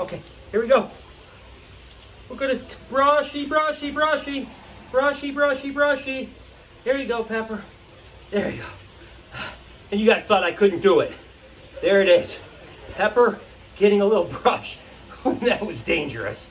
Okay, here we go. We're gonna brushy. There you go, Pepper. There you go. And you guys thought I couldn't do it. There it is. Pepper getting a little brush. That was dangerous.